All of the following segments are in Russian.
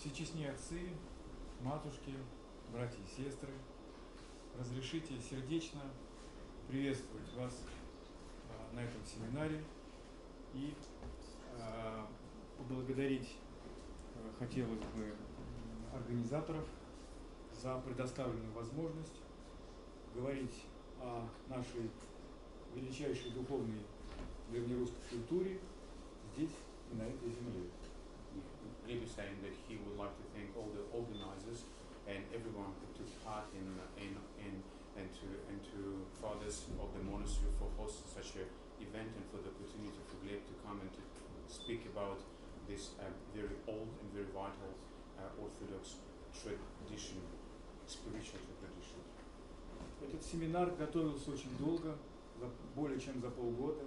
все честные отцы, матушки, братья и сестры, разрешите сердечно приветствовать вас на этом семинаре и поблагодарить хотелось бы организаторов за предоставленную возможность говорить о нашей величайшей духовной древнерусской культуре здесь и на этой земле. Maybe saying that he would like to thank all the organizers and everyone who took part and to fathers of the monastery for hosting such an event and for the opportunity for Gleb to come and to speak about this very old and very vital Orthodox tradition, spiritual tradition. Этот семинар готовился очень долго, более чем за полгода.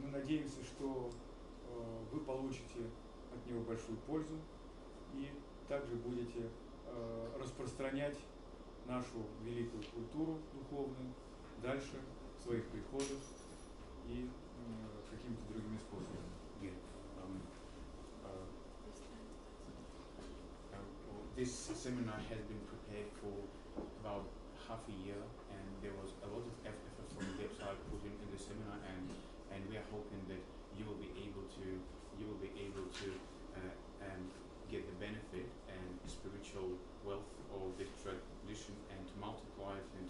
Мы надеемся, что вы получите от него большую пользу и также будете распространять нашу великую культуру духовную дальше в своих приходах и какими-то другими способами. Yeah. This seminar has been prepared for about half a year, and there was a lot of effort from the website put in the seminar, and we are hoping that you will be able to and get the benefit and spiritual wealth of this tradition and to multiply it and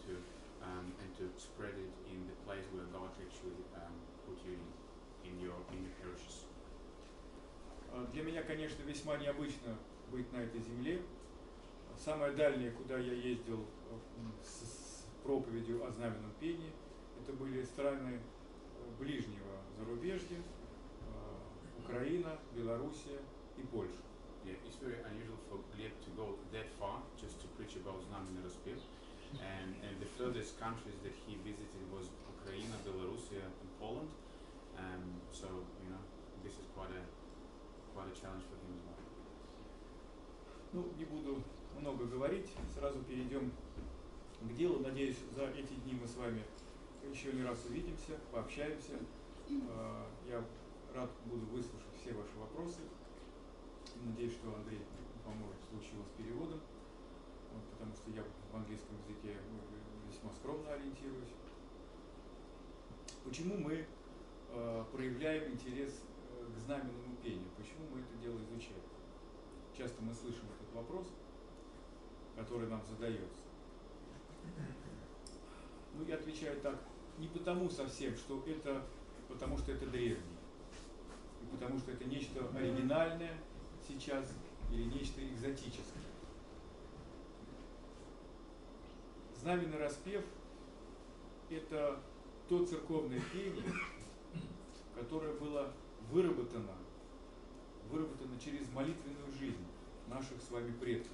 to spread it in the place where God actually put you in your parishes. Для меня, конечно, весьма необычно быть на этой земле. Самое дальнее, куда я ездил с проповедью о знаменном пении, это были страны ближнего зарубежья. Ukraine, Belarus, and Poland. Yeah, it's very unusual for Gleb to go that far just to preach about Znamenny Rozpiev, and the furthest countries that he visited was Ukraine, Belarus, and Poland. So you know, this is quite a challenge for him as well. Ну, не буду много говорить. Сразу перейдем к делу. Надеюсь, за эти дни мы с вами еще не раз увидимся, пообщаемся. Я рад буду выслушать все ваши вопросы. Надеюсь, что Андрей поможет в случае у вас с переводом, потому что я в английском языке весьма скромно ориентируюсь. Почему мы проявляем интерес к знаменному пению? Почему мы это дело изучаем? Часто мы слышим этот вопрос, который нам задается. Ну, я отвечаю так, не потому совсем, что это потому, что это древний. Потому что это нечто оригинальное сейчас или нечто экзотическое. Знаменный распев – это то церковное пение, которое было выработано через молитвенную жизнь наших с вами предков.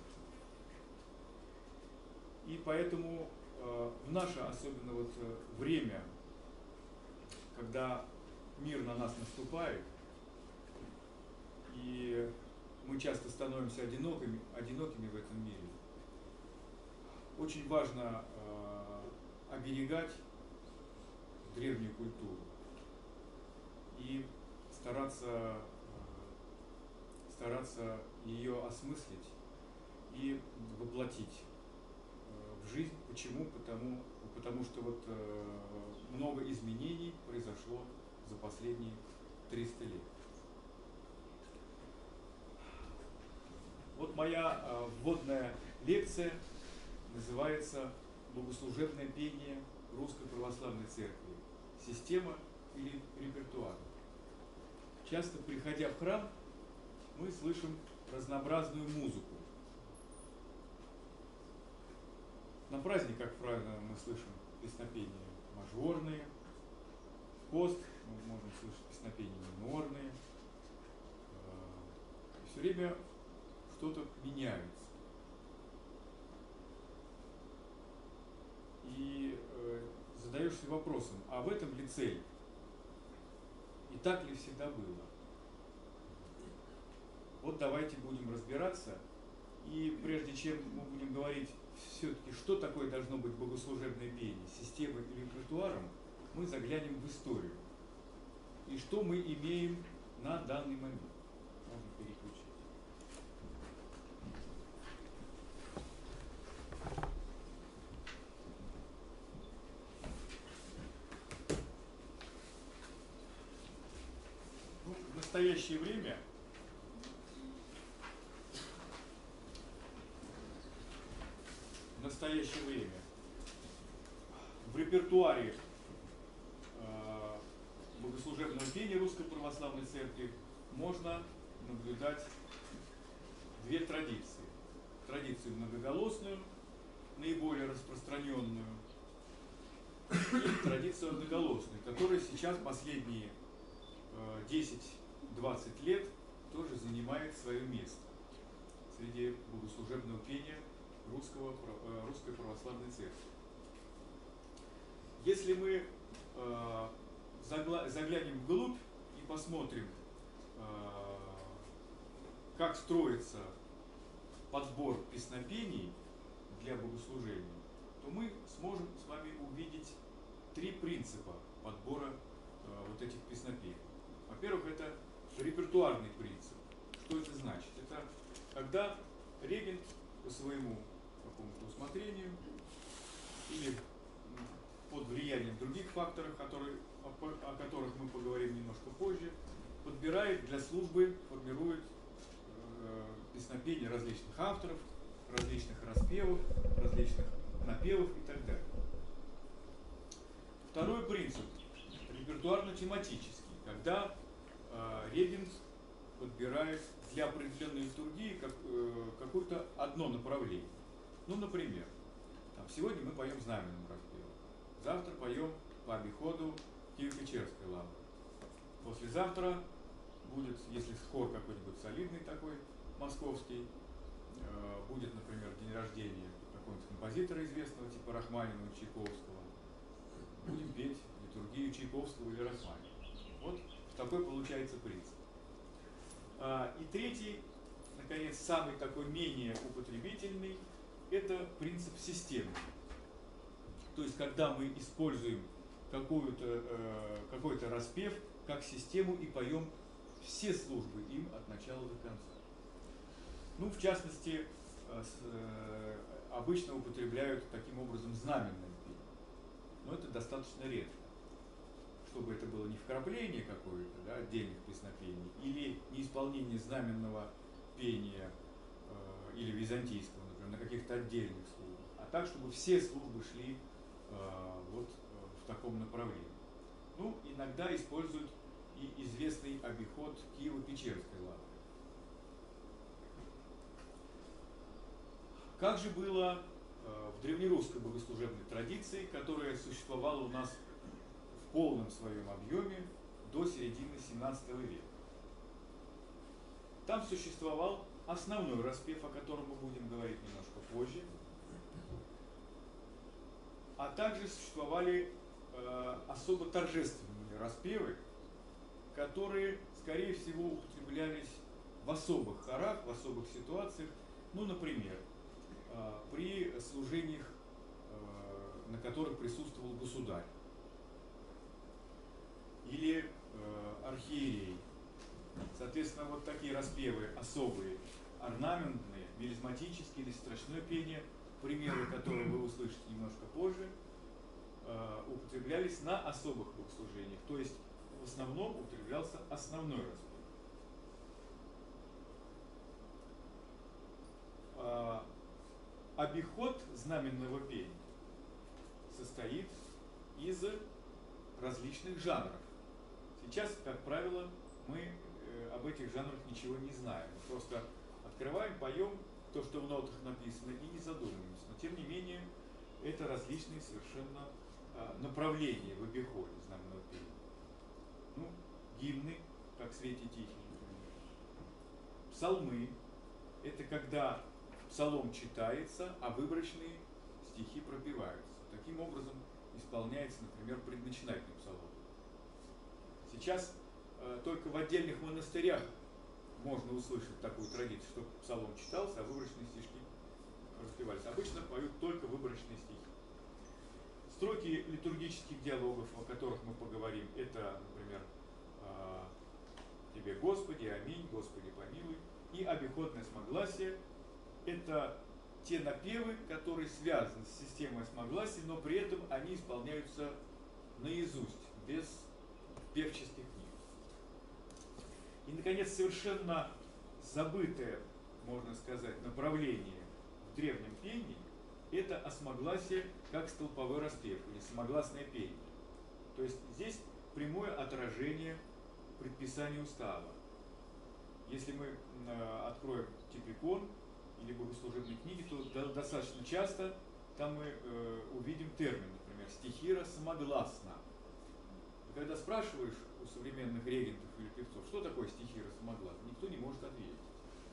И поэтому в наше, особенно вот время, когда мир на нас наступает, и мы часто становимся одинокими в этом мире. Очень важно оберегать древнюю культуру и стараться ее осмыслить и воплотить в жизнь. Почему? Потому что вот много изменений произошло за последние 300 лет. Вот моя вводная лекция называется «Богослужебное пение Русской Православной Церкви. Система или репертуар?». Часто, приходя в храм, мы слышим разнообразную музыку. На праздник, как правило, мы слышим песнопения мажорные, в пост мы можем слышать песнопения минорные. И все время что-то меняется. И задаешься вопросом, а в этом ли цель? И так ли всегда было? Вот давайте будем разбираться. И прежде чем мы будем говорить все-таки, что такое должно быть богослужебное пение, системой или репертуаром, мы заглянем в историю. И что мы имеем на данный момент. Можно переключить. настоящее время в репертуаре богослужебного пения Русской Православной Церкви можно наблюдать две традиции. Традицию многоголосную, наиболее распространенную, и традицию одноголосную, которая сейчас последние 10-20 лет тоже занимает свое место среди богослужебного пения Русской Православной Церкви. Если мы заглянем вглубь и посмотрим, как строится подбор песнопений для богослужения, то мы сможем с вами увидеть три принципа подбора вот этих песнопений. Во-первых, это репертуарный принцип. Что это значит? Это когда регент по своему какому-то усмотрению или под влиянием других факторов, о которых мы поговорим немножко позже, подбирает для службы, формирует песнопения различных авторов, различных распевов, различных напевов и так далее. Второй принцип репертуарно-тематический, когда регент подбирает для определенной литургии какое-то одно направление. Ну, например, там, сегодня мы поем знаменным распевом, завтра поем по обиходу Киево-Печерской лавры, послезавтра будет, если хор какой-нибудь солидный такой, московский, будет, например, день рождения какого-нибудь композитора известного, типа Рахманинова, Чайковского, будем петь литургию Чайковского или Рахманинова. Вот такой получается принцип. И третий, наконец, самый такой менее употребительный, это принцип системы. То есть, когда мы используем какой-то распев как систему и поем все службы им от начала до конца. Ну, в частности, обычно употребляют таким образом знаменное пение. Но это достаточно редко. Чтобы это было не вкрапление какое-то, да, отдельных песнопений, или не исполнение знаменного пения или византийского, например, на каких-то отдельных службах, а так, чтобы все службы шли вот в таком направлении. Ну, иногда используют и известный обиход Киево-Печерской лавры. Как же было в древнерусской богослужебной традиции, которая существовала у нас в полном своем объеме до середины 17 века? Там существовал основной распев, о котором мы будем говорить немножко позже, а также существовали особо торжественные распевы, которые, скорее всего, употреблялись в особых хорах, в особых ситуациях. Ну, например, при служениях, на которых присутствовал государь, или архиерей. Соответственно, вот такие распевы особые, орнаментные, мелизматические или строчное пение, примеры, которые вы услышите немножко позже, употреблялись на особых богослужениях. То есть в основном употреблялся основной распев. Обиход знаменного пения состоит из различных жанров. Сейчас, как правило, мы об этих жанрах ничего не знаем. Мы просто открываем, поем то, что в нотах написано, и не задумываемся. Но, тем не менее, это различные совершенно направления в обиходе знаменного пения. Ну, гимны, как «Свете тихий», псалмы. Это когда псалом читается, а выборочные стихи пропеваются. Таким образом исполняется, например, предначинательный псалом. Сейчас только в отдельных монастырях можно услышать такую традицию, что псалом читался, а выборочные стишки распевались. Обычно поют только выборочные стихи. Строки литургических диалогов, о которых мы поговорим, это, например, «Тебе, Господи», «Аминь», «Господи, помилуй». И обиходное смогласие – это те напевы, которые связаны с системой смогласий, но при этом они исполняются наизусть, без певческих книг. И, наконец, совершенно забытое, можно сказать, направление в древнем пении – это осмогласие как столповой распев, или самогласное пение. То есть здесь прямое отражение предписания устава. Если мы откроем типикон или богослужебные книги, то достаточно часто там мы увидим термин, например, стихира самогласно. И когда спрашиваешь у современных регентов или певцов, что такое стихира самогласно, никто не может ответить.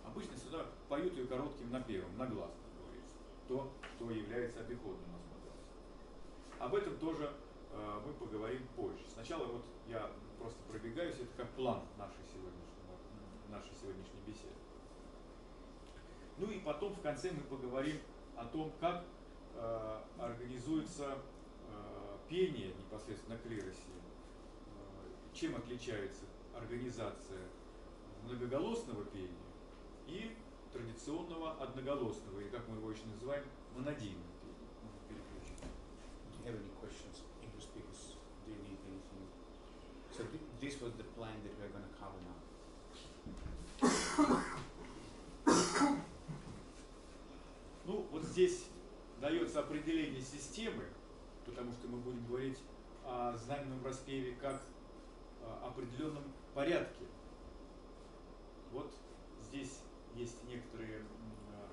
Обычно сюда поют ее коротким напевом, на глаз, как говорится, то, что является обиходным осмогласием. Об этом тоже мы поговорим позже. Сначала вот я просто пробегаюсь, это как план нашей сегодняшней беседы. Ну и потом в конце мы поговорим о том, как организуется пение непосредственно клиросе, чем отличается организация многоголосного пения и традиционного одноголосного, или как мы его еще называем, монодийного пения. Можно переключить. Do you have any questions, English speakers? Do you need anything? So this was the plan that we're going to cover now. Ну, вот здесь дается определение системы, потому что мы будем говорить о знаменном распеве как о определенном порядке. Вот здесь есть некоторые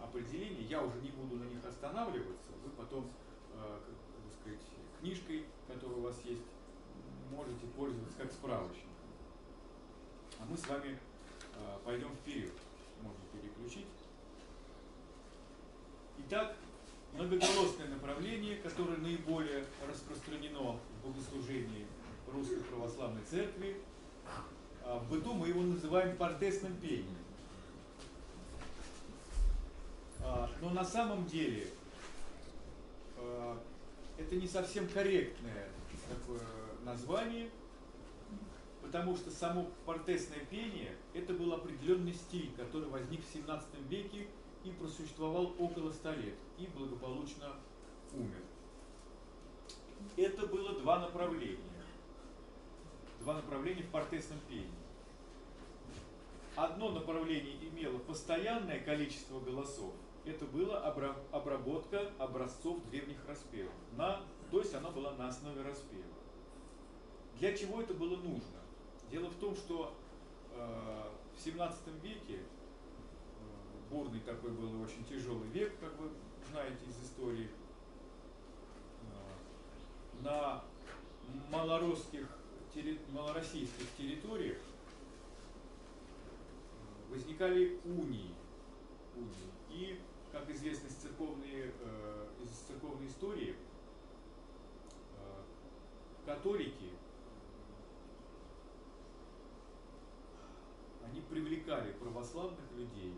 определения, я уже не буду на них останавливаться, вы потом, как бы сказать, книжкой, которая у вас есть, можете пользоваться как справочником. А мы с вами пойдем вперед, можно переключить. Итак, многоголосное направление, которое наиболее распространено в богослужении Русской Православной Церкви, в быту мы его называем портесным пением. Но на самом деле это не совсем корректное такое название, потому что само портесное пение – это был определенный стиль, который возник в 17 веке и просуществовал около 100 лет, и благополучно умер. Это было два направления. Два направления в портесном пении. Одно направление имело постоянное количество голосов. Это была обработка образцов древних распевов. То есть она была на основе распева. Для чего это было нужно? Дело в том, что в 17 веке, бурный такой был и очень тяжелый век, как вы знаете из истории, на малороссийских территориях возникали унии. И, как известно из церковной истории, католики они привлекали православных людей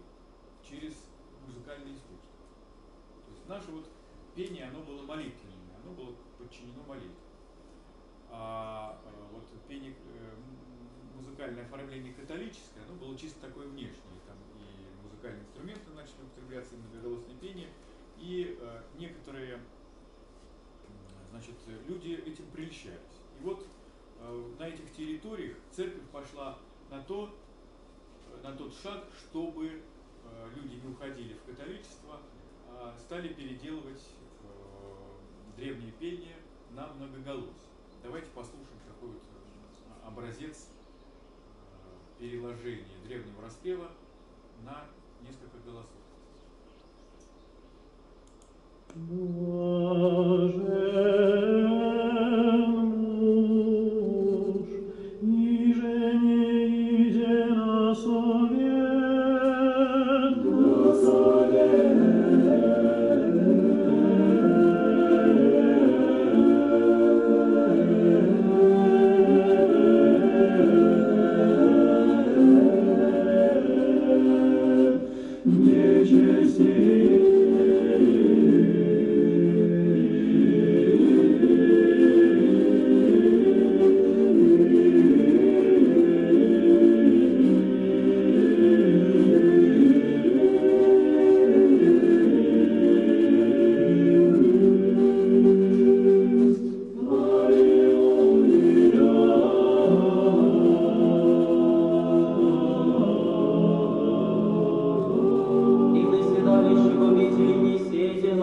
через музыкальное искусство. То есть наше вот пение, оно было молитвенное, оно было подчинено молитве. А вот пение, музыкальное оформление католическое, оно было чисто такое внешнее. Там и музыкальные инструменты начали употребляться, и многоголосное пение. И некоторые, значит, люди этим прельщались. И вот на этих территориях церковь пошла на тот шаг, чтобы люди не уходили в католичество, а стали переделывать древнее пение на многоголосие. Давайте послушаем такой вот образец переложения древнего распева на несколько голосов.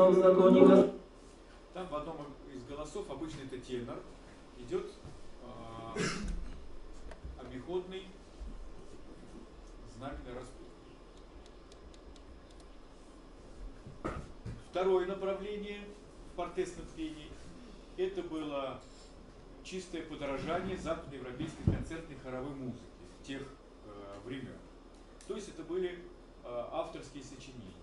в законе Господнем. Там в одном из голосов, обычно это тенор, идет обиходный знаменный распев. Второе направление в портесном пении – это было чистое подражание западноевропейской концертной хоровой музыки тех времен. То есть это были авторские сочинения.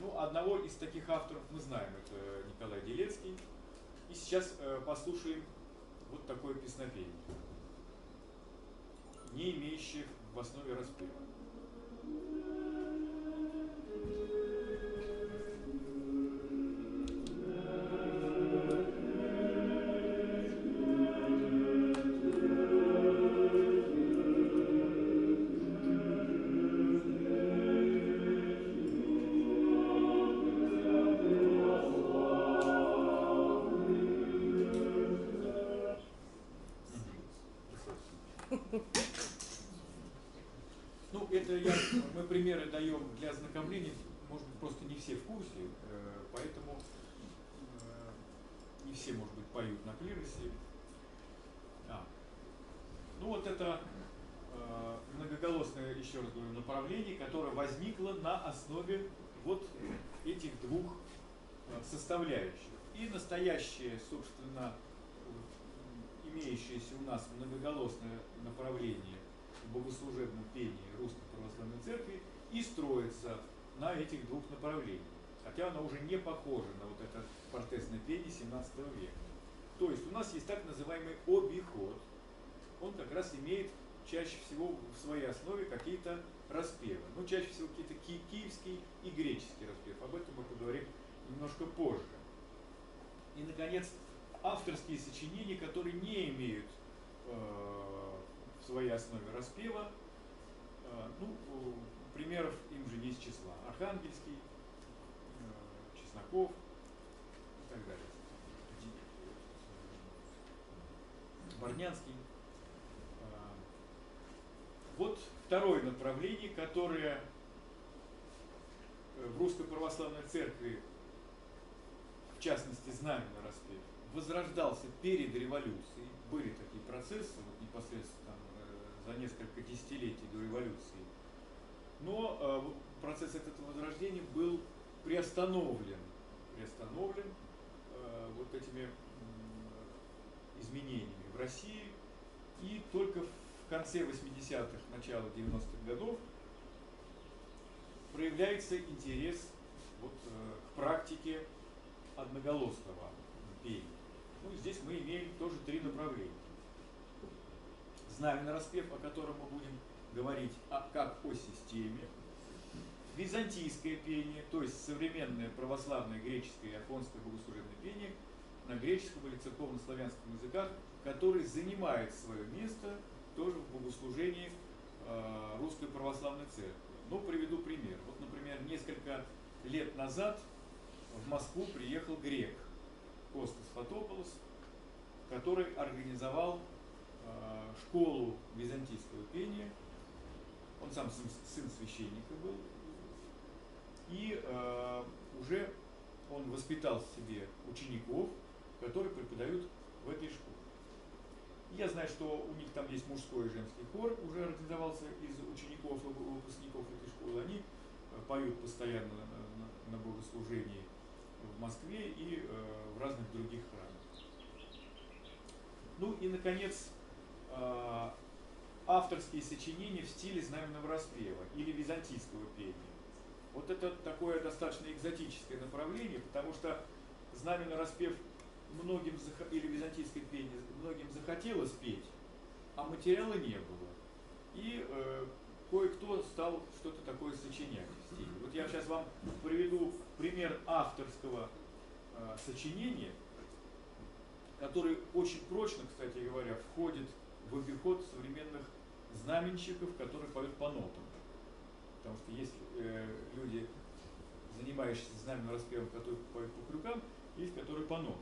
Ну, одного из таких авторов мы знаем, это Николай Делецкий. И сейчас послушаем вот такое песнопение, не имеющее в основе распева. Мы примеры даем для ознакомления, может быть, просто не все в курсе, поэтому не все, может быть, поют на клиросе. Ну вот это многоголосное, еще раз говорю, направление, которое возникло на основе вот этих двух составляющих. И настоящее, собственно, имеющееся у нас многоголосное направление в богослужебном пении Русской Православной Церкви и строится на этих двух направлениях. Хотя она уже не похожа на вот это портесное пение 17 века. То есть у нас есть так называемый обиход. Он как раз имеет чаще всего в своей основе какие-то распевы. Ну, чаще всего какие-то киевский и греческий распев. Об этом мы поговорим немножко позже. И, наконец, авторские сочинения, которые не имеют в своей основе распева. Ну, примеров им же не из числа. Архангельский, Чесноков и так далее. Борнянский. Вот второе направление, которое в Русской Православной Церкви, в частности, знамена распев, возрождался перед революцией. Были такие процессы, вот непосредственно там, за несколько десятилетий до революции. Но процесс этого возрождения был приостановлен вот этими изменениями в России. И только в конце 80-х, начало 90-х годов проявляется интерес вот, к практике одноголосного пения. Ну, здесь мы имеем тоже три направления. Знаменный распев, о котором мы будем говорить как о системе. Византийское пение, то есть современное православное греческое и афонское богослужебное пение на греческом или церковно-славянском языках, который занимает свое место тоже в богослужении Русской Православной Церкви. Но приведу пример. Вот, например, несколько лет назад в Москву приехал грек Костас Фотополос, который организовал школу византийского пения. Он сам сын священника был. И уже он воспитал в себе учеников, которые преподают в этой школе. Я знаю, что у них там есть мужской и женский хор, уже организовался из учеников и выпускников этой школы. Они поют постоянно на богослужении в Москве и в разных других храмах. Ну и, наконец, авторские сочинения в стиле знаменного распева или византийского пения. Вот это такое достаточно экзотическое направление, потому что знаменный распев многим или византийское пение многим захотелось петь, а материала не было. И кое-кто стал что-то такое сочинять в стиле. Вот я сейчас вам приведу пример авторского сочинения, который очень прочно, кстати говоря, входит в обиход современных знаменщиков, которые поют по нотам. Потому что есть люди, занимающиеся знаменным распевом, которые поют по крюкам, есть которые по нотам.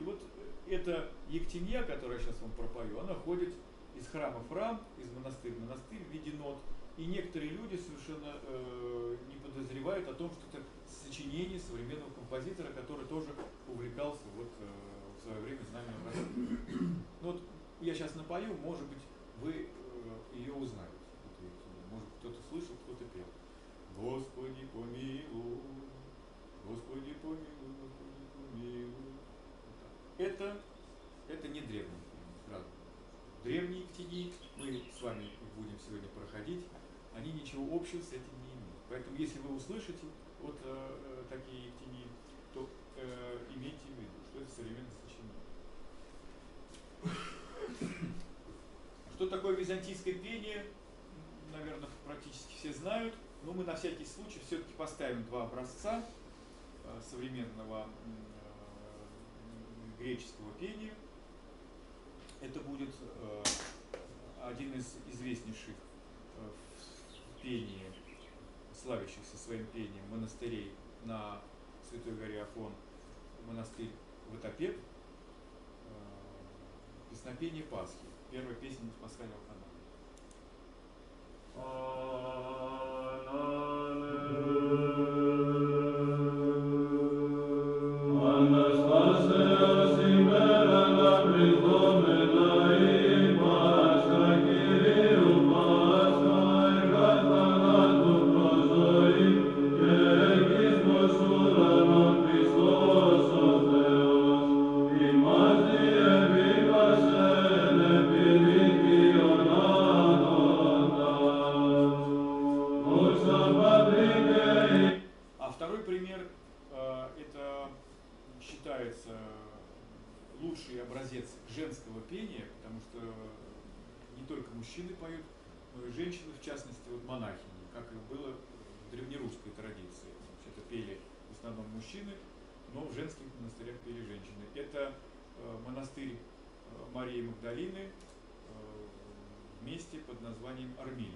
И вот эта ектенья, которую я сейчас вам пропою, она ходит из храма в храм, из монастыря в монастырь в виде нот. И некоторые люди совершенно не подозревают о том, что это сочинений современного композитора, который тоже увлекался вот в свое время знаменем России. Ну, вот я сейчас напою, может быть, вы ее узнаете. Может, кто-то слышал, кто-то пел. Господи, помилуй, Господи, помилуй, Господи, помилуй. Это не древний фильм, сразу. Древние Евтигии, мы с вами будем сегодня проходить, они ничего общего с этим не имеют. Поэтому, если вы услышите вот такие Евтигии, то имейте в виду, что это современное сочинение. Что такое византийское пение, наверное, практически все знают, но мы на всякий случай все-таки поставим два образца современного греческого пения. Это будет один из известнейших в пении, славящихся своим пением монастырей на Святой горе Афон, монастырь Ватопед, песнопение Пасхи, первая песня из пасхального канала. Женского пения, потому что не только мужчины поют, но и женщины, в частности, вот монахини, как и было в древнерусской традиции. Вообще-то пели в основном мужчины, но в женских монастырях пели женщины. Это монастырь Марии Магдалины в месте под названием Армилия.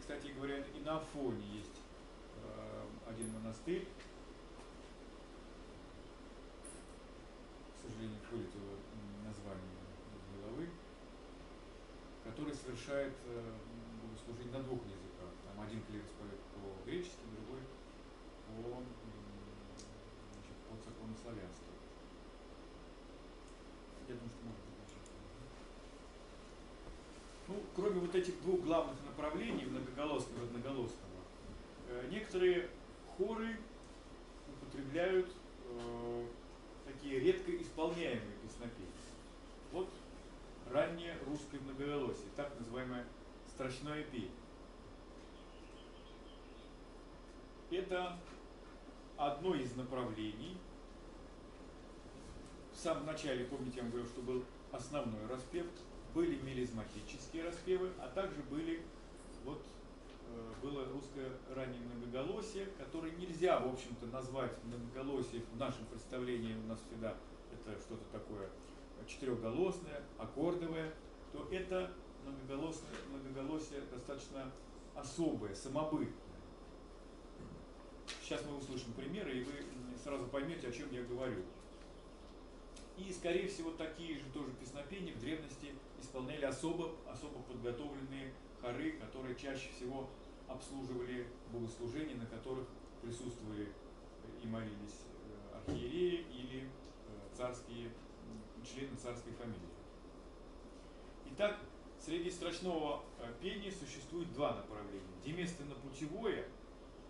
Кстати говоря, и на Афоне есть один монастырь. К сожалению, вылетело название из головы, который совершает богослужение на двух языках. Там один клирос поет по-гречески, другой по церковнославянству. Я думаю, что можно. Ну, кроме вот этих двух главных направлений, многоголосного и одноголосного, некоторые хоры употребляют такие редко исполняемые песнопения. Вот ранние русские. русской многоголосии, так называемое «страшное пение». Это одно из направлений. В самом начале, помните, я вам говорил, что был основной распев, были мелизматические распевы, а также были, было русское раннее многоголосие, которое нельзя, в общем-то, назвать многоголосием в нашем представлении. У нас всегда это что-то такое четырехголосное, аккордовое. То это многоголосие достаточно особое, самобытное. Сейчас мы услышим примеры, и вы сразу поймете, о чем я говорю. И, скорее всего, такие же тоже песнопения в древности исполняли особо подготовленные хоры, которые чаще всего обслуживали богослужения, на которых присутствовали и молились архиереи или царские, члены царской фамилии. Итак, среди страшного пения существует два направления. Деместно-путевое,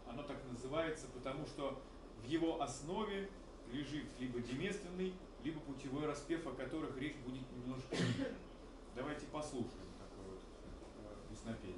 оно так называется, потому что в его основе лежит либо деместный, либо путевой распев, о которых речь будет немножко ниже. Давайте послушаем такое вот песнопение.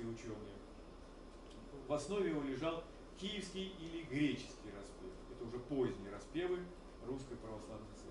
Ученые. В основе его лежал киевский или греческий распев. Это уже поздние распевы Русской Православной Церкви.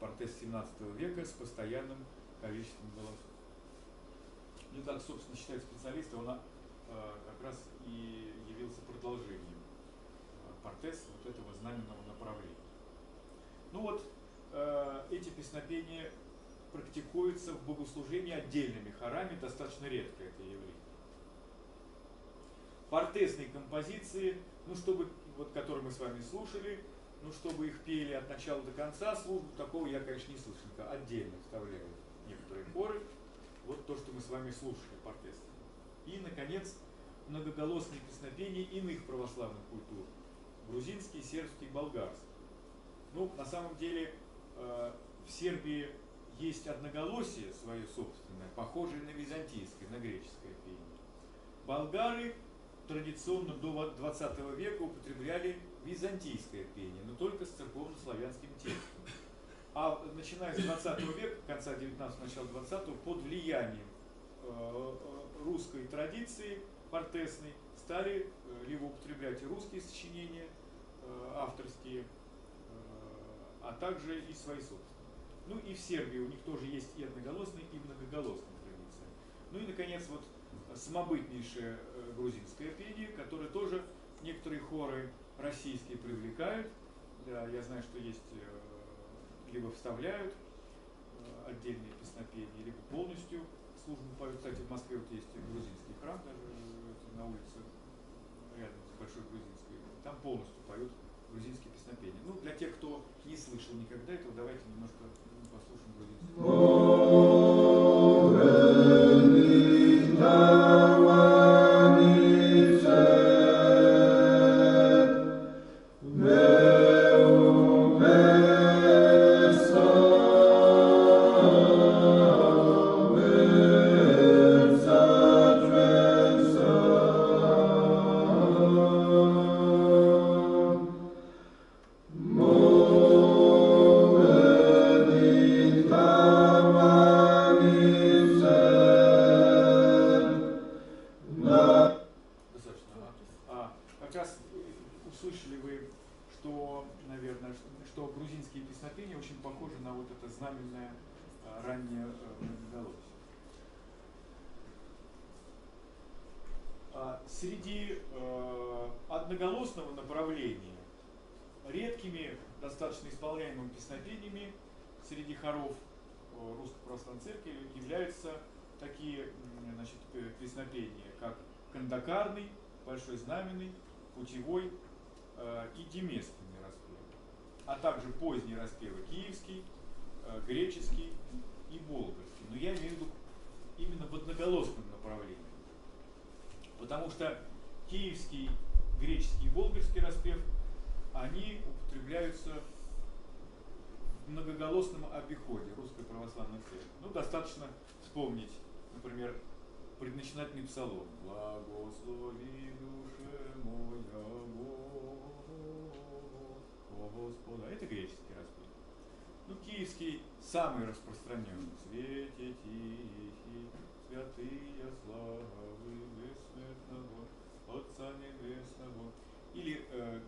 Портес 17 века с постоянным количеством голосов. Ну, как, собственно, считают специалисты, он как раз и явился продолжением портес вот этого знаменного направления. Ну вот, эти песнопения практикуются в богослужении отдельными хорами, достаточно редко это явление. Портесные композиции, которые мы с вами слушали, чтобы их пели от начала до конца службу, такого я, конечно, не слышал. Отдельно вставляют некоторые хоры. Вот то, что мы с вами слушали, портес. И, наконец, многоголосные песнопения иных православных культур. Грузинский, сербский, болгарский. Ну, на самом деле, в Сербии есть одноголосие свое собственное, похожее на византийское, на греческое пение. Болгары традиционно до 20 века употребляли византийское пение, но только с церковно-славянским текстом. А начиная с 20 века, конца 19-го, начала 20-го, под влиянием русской традиции портесной стали либо употреблять русские сочинения авторские, а также и свои собственные. Ну и в Сербии у них тоже есть и одноголосные, и многоголосные традиции. Ну и, наконец, вот самобытнейшее грузинское пение, которое тоже некоторые хоры российские привлекают. Да, я знаю, что есть, либо вставляют отдельные песнопения, либо полностью службу поют. Кстати, в Москве вот есть грузинский храм, даже на улице рядом с Большой Грузинской. Там полностью поют грузинские песнопения. Ну, для тех, кто не слышал никогда этого, давайте немножко послушаем грузинский. Oh как раз услышали вы, что, наверное, что грузинские песнопения очень похожи на вот это знаменное раннее многоголосие. Среди одноголосного направления редкими, достаточно исполняемыми песнопениями среди хоров Русской Православной Церкви являются такие, значит, песнопения, как Кандакарный, Большой Знаменный, Путевой и Демесские распевы, а также поздние распевы киевский, греческий и болгарский. Но я имею в виду именно в одноголосном направлении, потому что киевский, греческий и болгарский распев, они употребляются в многоголосном обиходе Русской Православной Церкви. Ну, достаточно вспомнить, например, предначинательный псалом. «Благослови, душе моя, Господа». Это греческий распев. Ну, киевский самый распространенный. «Свете тихи, святые славы бессмертного Отца Небесного». Или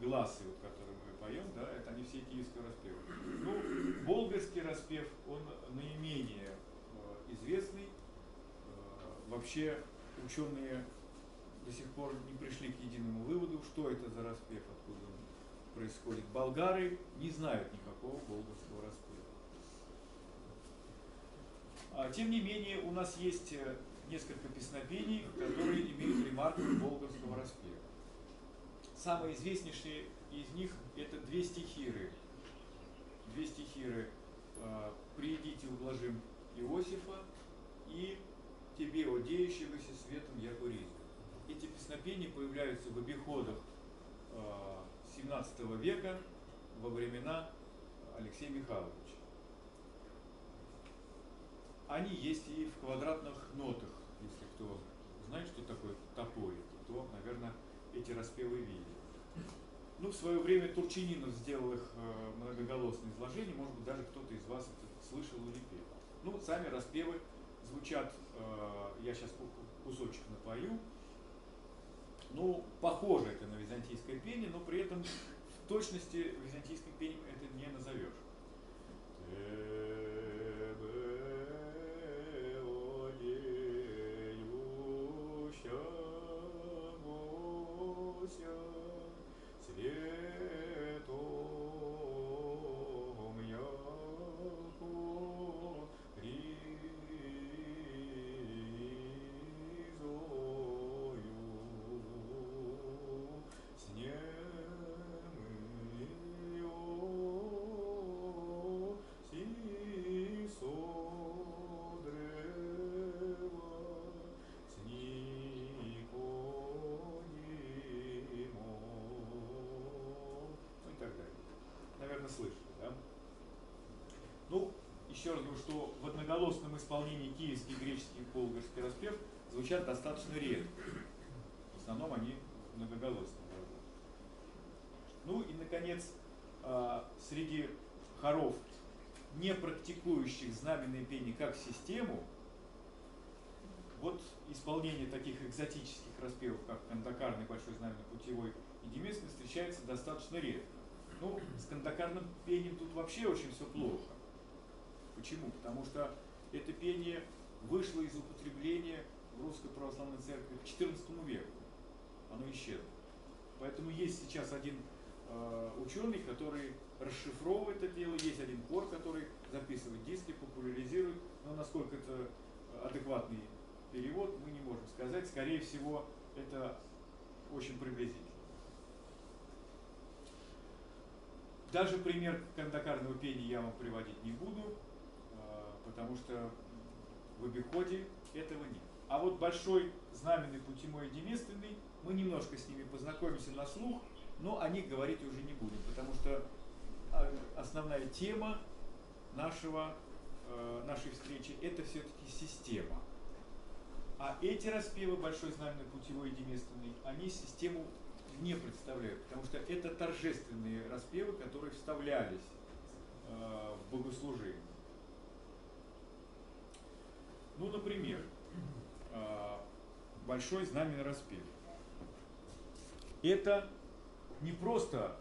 гласы, вот, которые мы поем, да, это они все киевские распевы. Ну, болгарский распев, он наименее известный. Вообще ученые до сих пор не пришли к единому выводу, что это за распев, откуда он происходит. Болгары не знают никакого болгарского распева. Тем не менее, у нас есть несколько песнопений, которые имеют ремарку болгарского распева. Самые известнейшие из них это две стихиры. Две стихиры «Приидите, ублажим Иосифа» и «Тебе, о деющегося светом, я буризнь». Эти песнопения появляются в обиходах 17 века во времена Алексея Михайловича. Они есть и в квадратных нотах. Если кто знает, что такое топорик, то, наверное, эти распевы видели. Ну, в свое время Турчининов сделал их многоголосное изложение, может быть, даже кто-то из вас это слышал или пел. Ну, сами распевы звучат, я сейчас кусочек напою, ну, похоже это на византийское пение, но при этом в точности византийским пением это не назовешь. Что в одноголосном исполнении киевский, греческий и болгарский распев звучат достаточно редко. В основном они многоголосные. Ну и, наконец, среди хоров, не практикующих знаменное пение как систему, вот исполнение таких экзотических распевов, как Кандакарный, Большой Знаменный, Путевой и Демесный, встречается достаточно редко. Ну, с кандакарным пением тут вообще очень все плохо. Почему? Потому что это пение вышло из употребления в Русской Православной Церкви к XIV веку. Оно исчезло. Поэтому есть сейчас один ученый, который расшифровывает это дело, есть один хор, который записывает диски, популяризирует. Но насколько это адекватный перевод, мы не можем сказать. Скорее всего, это очень приблизительно. Даже пример кандакарного пения я вам приводить не буду, потому что в обиходе этого нет. А вот Большой Знаменный, Путевой и Демесственный, мы немножко с ними познакомимся на слух, но о них говорить уже не будем, потому что основная тема нашей встречи – это все-таки система. А эти распевы, Большой Знаменный, Путевой и Демесственный, они систему не представляют, потому что это торжественные распевы, которые вставлялись в богослужение. Ну, например, Большой Знаменный распев. это не просто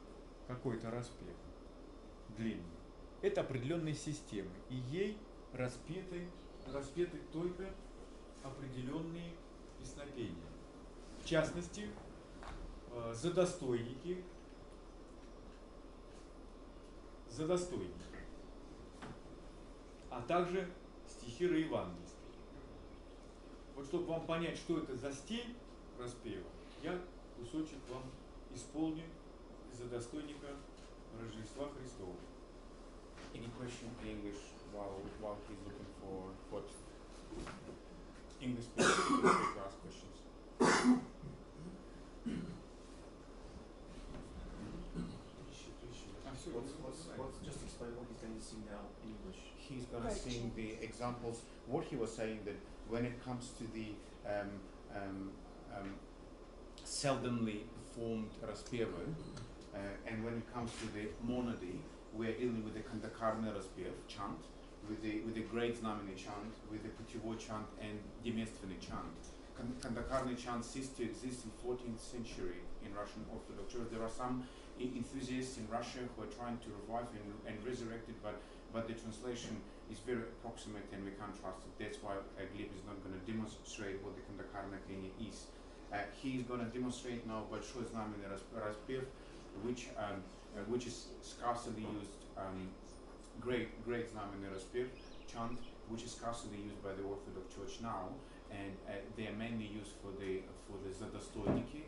какой-то распев длинный, это определенная система, и ей распеты только определенные песнопения. В частности, задостойники. А также стихи евангельские. Вот чтобы вам понять, что это за стиль распева, я кусочек вам исполню из задостойника Рождества Христова. Any question in English while he's looking for what English speakers to ask questions? What's just explain what he's going to sing now in English. He's going to sing the examples. What he was saying that when it comes to the seldomly performed raspievo, and when it comes to the monody, we're dealing with the kantakarne raspiev chant, with the great znameny chant, with the putevoy chant and demestveny chant. Kantakarne chant ceased to exist in 14th century in Russian Orthodox Church. There are some enthusiasts in Russia who are trying to revive and resurrect it, but the translation is very approximate and we can't trust it. That's why Gleb is not going to demonstrate what the Kantakarna Kenya is. He is going to demonstrate now Большой знаменный распев, which is scarcely used, great знаменный распев chant, which is scarcely used by the Orthodox Church now, and they are mainly used for the Zadostойники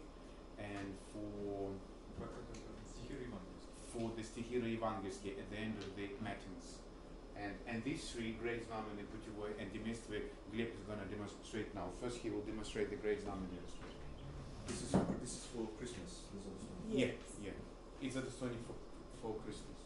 and for the Stihira Evangelski at the end of the matins. And these three, great znameny, putevoy and demestveny, Gleb is going to demonstrate now. First he will demonstrate the great znameny. This is for Christmas. Yes. Yeah. It's a story for Christmas.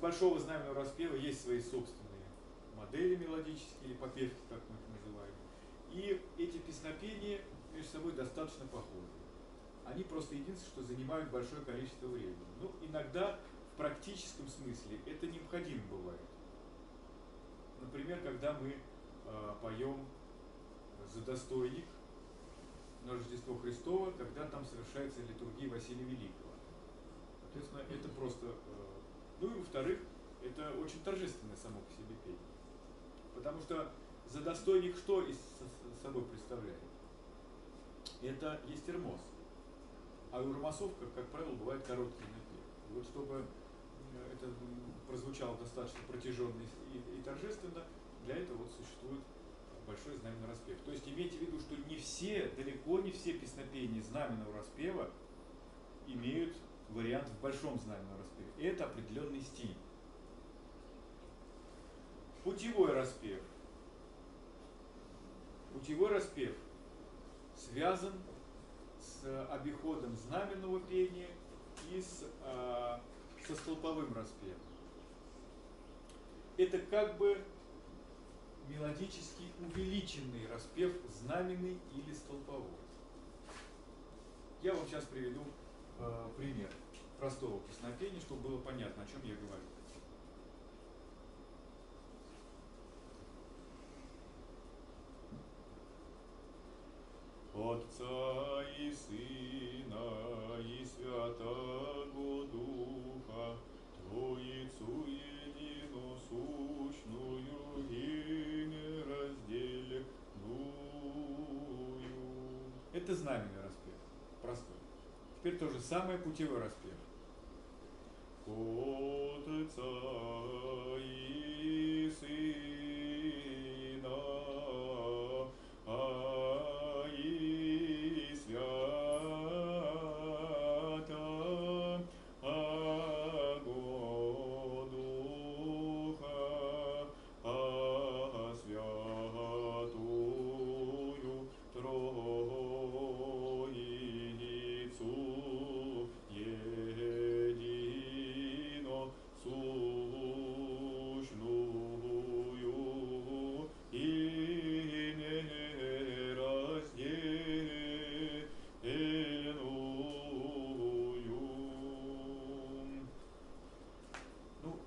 Большого знаменного распева есть свои собственные модели мелодические, или попевки, как мы их называем. И эти песнопения между собой достаточно похожи. Они просто единственное, что занимают большое количество времени. Но иногда в практическом смысле это необходимо бывает. Например, когда мы поем задостойник на Рождество Христово, когда там совершается литургия Василия Великого. Соответственно, это просто... Ну и во-вторых, это очень торжественное само по себе пение. Потому что задостойник что из собой представляет? Это естермос. А у ромасов, как правило, бывает короткий напев. И вот чтобы это прозвучало достаточно протяженно и торжественно, для этого вот существует большой знаменный распев. То есть имейте в виду, что не все, далеко не все песнопения знаменного распева имеют вариант в большом знаменном распеве. Это определенный стиль. Путевой распев. Путевой распев связан с обиходом знаменного пения и со столповым распевом. Это как бы мелодически увеличенный распев, знаменный или столповой. Я вам сейчас приведу пример простого песнопения, чтобы было понятно, о чем я говорю. Отца и Сына и Святого Духа, Твоицу единосущную и неразделенную. Это знаменный распев, простой. Теперь то же самое путевой распев. От Отца и Сына, а и Святого Духа, а Святую Троицу единосущную и неразделенную. Ну,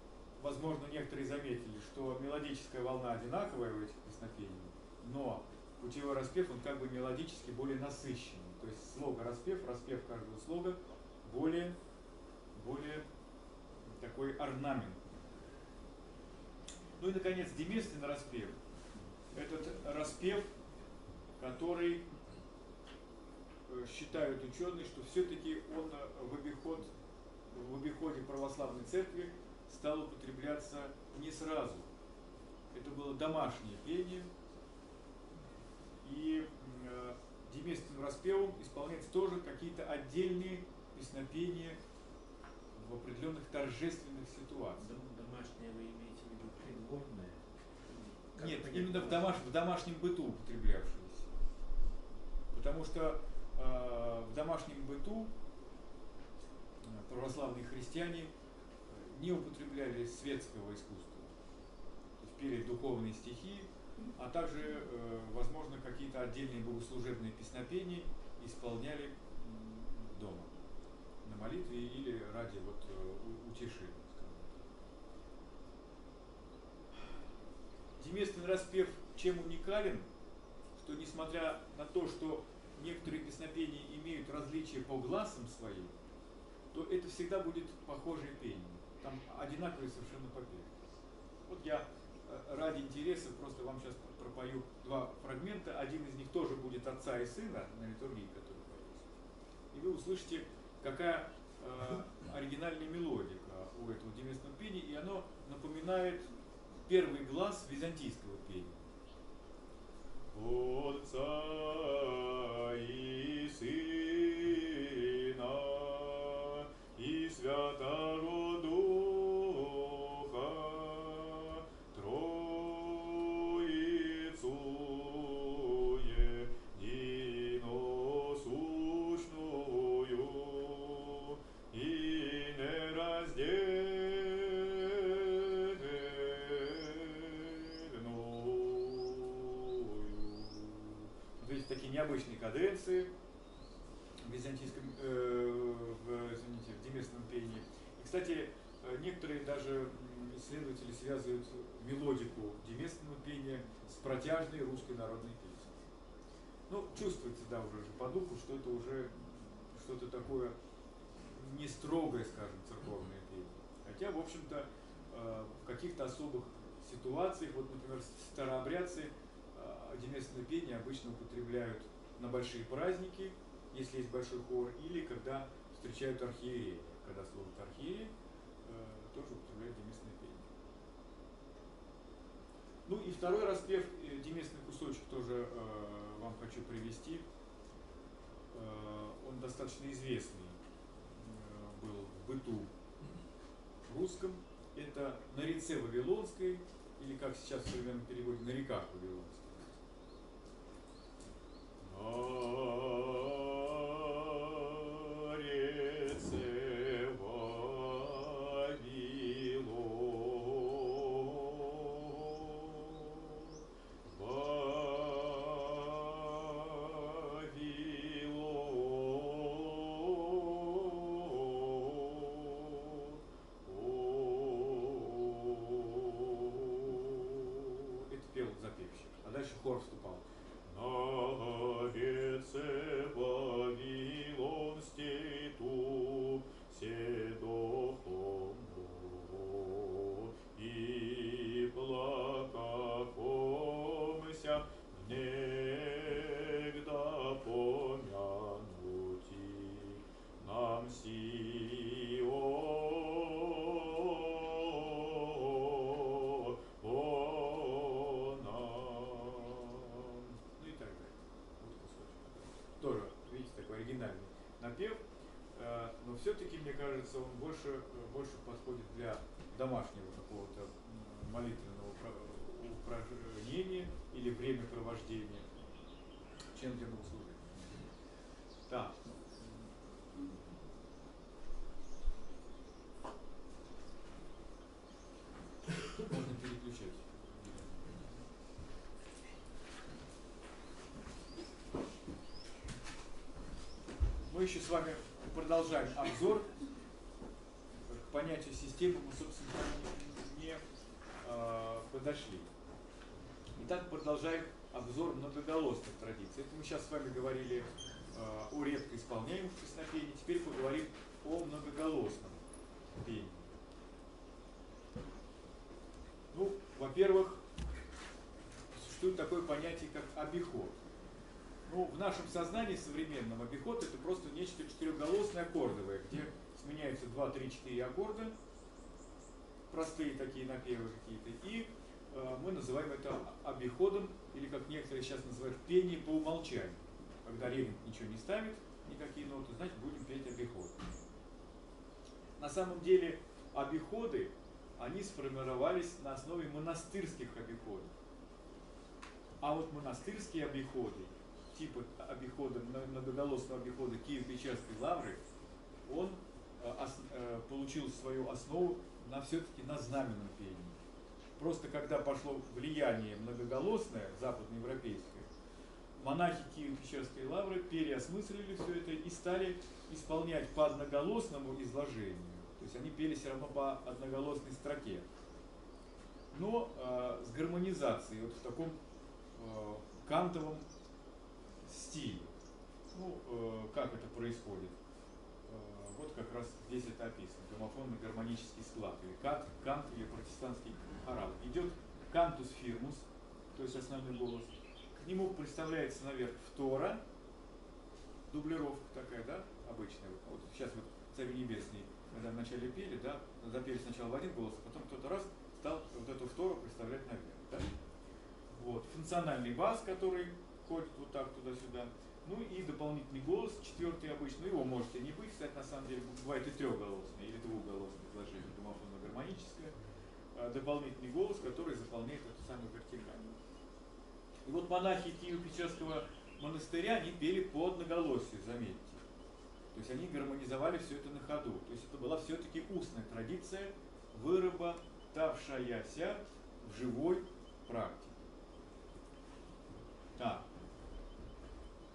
возможно, некоторые заметили, что мелодическая волна одинаковая в этих песнопениях, но путевой распев, он как бы мелодически более насыщенный. То есть слога-распев, распев каждого слога более такой орнамент. Ну и, наконец, Деместин распев. Этот распев, который считают ученые, что все-таки он в обиходе православной церкви стал употребляться не сразу. Это было домашнее пение. И Деместиным распевом исполняются тоже какие-то отдельные песнопения в определенных торжественных ситуациях. Домашнее вы имеете в виду придворное? Нет, именно в домашнем быту употреблявшееся. Потому что в домашнем быту православные христиане не употребляли светского искусства, то есть пели духовные стихи, а также, возможно, какие-то отдельные богослужебные песнопения исполняли дома, на молитве или ради утешения, скажем так. Деместин распев чем уникален, что несмотря на то, что некоторые песнопения имеют различия по гласам своим, то это всегда будет похожее пение, там одинаковые совершенно попевки. Вот я ради интереса просто вам сейчас пропою два фрагмента, один из них тоже будет Отца и Сына на литургии, который появится, и вы услышите, какая оригинальная мелодика у этого Деместиного пения, и оно напоминает первый глас византийского пения. Отца и Сына и Святого Духа, Троицу такие необычные каденции в византийском, в Деместином пении. И, кстати, некоторые даже исследователи связывают мелодику Деместиного пения с протяжной русской народной песней. Ну, чувствуется, да, уже по духу, что это уже что-то такое не строгое, скажем, церковное пение. Хотя, в общем-то, в каких-то особых ситуациях, вот, например, старообрядцы Деместиное пение обычно употребляют на большие праздники, если есть большой хор, или когда встречают архиерея. Когда служат архиереи, тоже употребляют Деместиное пение. Ну и второй распев, Деместиный кусочек, тоже вам хочу привести. Он достаточно известный был в быту русском. Это «На реце Вавилонской», или, как сейчас в современном переводе, «На реках Вавилонских». На реце Вавилон, это пел запевщик, а дальше хор вступал. Навет сердце Вавилон стету, седов тому, и плакахомся негда помянути нам сио. Тоже, видите, такой оригинальный напев, но все-таки, мне кажется, он больше подходит для домашнего какого-то молитвенного упражнения или времяпровождения, чем для богослужения. Так. Можно переключать. Мы еще с вами продолжаем обзор к понятию системы, мы, собственно, не подошли. Итак, продолжаем обзор многоголосных традиций. Это мы сейчас с вами говорили о редко исполняемых песнопении, теперь поговорим о многоголосном пении. Ну, во-первых, существует такое понятие, как обиход. Ну, в нашем сознании современном обиход — это просто нечто четырехголосное аккордовое, где сменяются 2, 3, 4 аккорда, простые такие напевы какие-то, и мы называем это обиходом, или, как некоторые сейчас называют, пением по умолчанию. Когда ревник ничего не ставит, никакие ноты, значит, будем петь обиход. На самом деле обиходы, они сформировались на основе монастырских обиходов. А вот монастырские обиходы, типа обихода, многоголосного обихода Киево-Печерской лавры, он получил свою основу все-таки на знаменном пении. Просто когда пошло влияние многоголосное, западноевропейское, монахи Киево-Печерской лавры переосмыслили все это и стали исполнять по одноголосному изложению. То есть они пели все равно по одноголосной строке. Но с гармонизацией, вот в таком кантовом стиль. Ну, как это происходит? Вот как раз здесь это описано. Гомофонный гармонический склад, или кант, или протестантский хорал. Идет кантус фирмус, то есть основной голос. К нему представляется наверх фтора, дублировка такая, да, обычная. Вот сейчас вот «Царь небесный», когда вначале пели, да, запели сначала в один голос, а потом кто-то раз стал вот эту фтору представлять наверх. Да? Вот. Функциональный бас, который ходит вот так туда-сюда. Ну и дополнительный голос, четвертый обычно, его может и не быть, кстати, на самом деле бывает и трехголосное, или двухголосное изложение, гомофонно-гармоническое. Дополнительный голос, который заполняет эту самую вертикаль. И вот монахи Киево-Печерского монастыря, они пели по одноголосию, заметьте. То есть они гармонизовали все это на ходу. То есть это была все-таки устная традиция, выработавшаяся в живой практике. Так.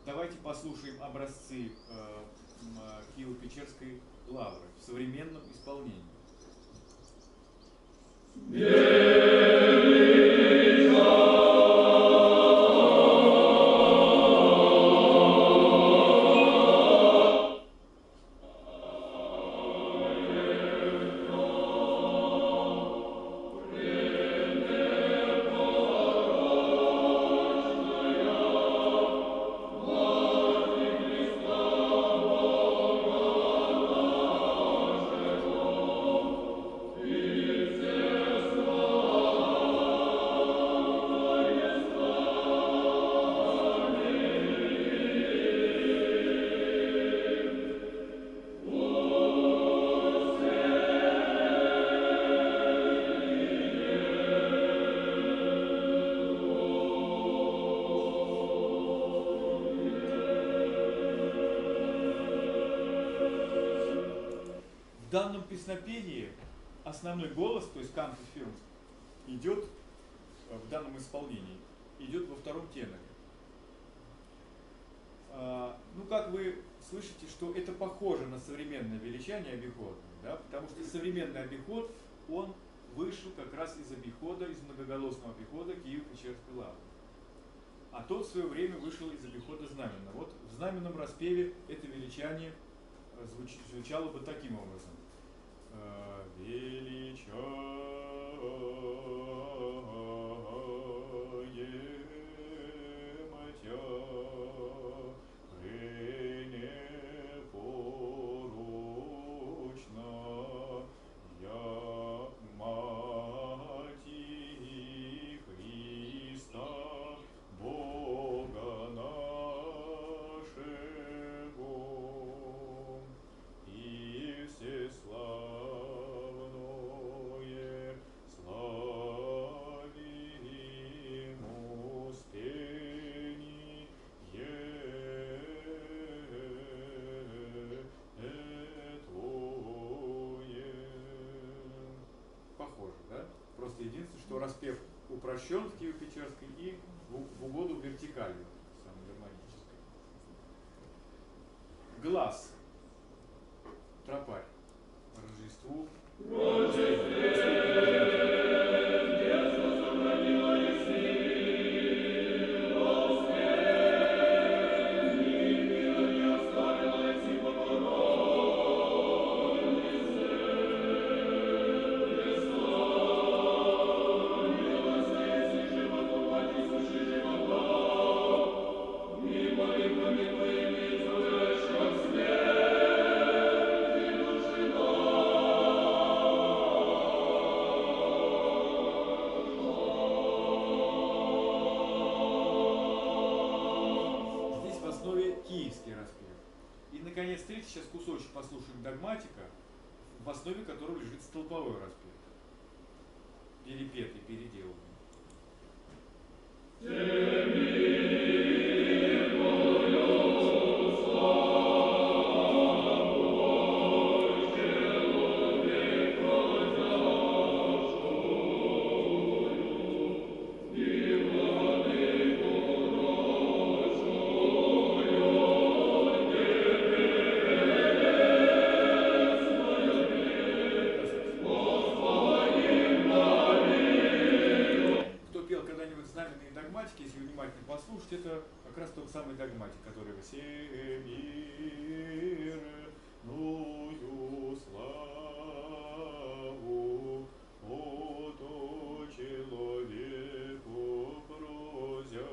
Давайте послушаем образцы Киево-Печерской лавры в современном исполнении. В данном песнопении основной голос, то есть кантус фирмус, идет в данном исполнении, идет во втором теноре. Ну, как вы слышите, что это похоже на современное величание обихода, да? Потому что современный обиход, он вышел как раз из многоголосного обихода Киево-Печерской лавры. а тот в свое время вышел из обихода знамена. Вот в знаменном распеве это величание звучало бы таким образом. Что распев упрощен в Киево-Печерской и в угоду вертикальной, самой гармонической. Глаз. Тропарь. Рождеству. Сейчас кусочек послушаем догматика, в основе которого лежит столповой распев, перепетый, переделанный. Это как раз тот самый догматик, который всемирную славу оту человеку прозябшую.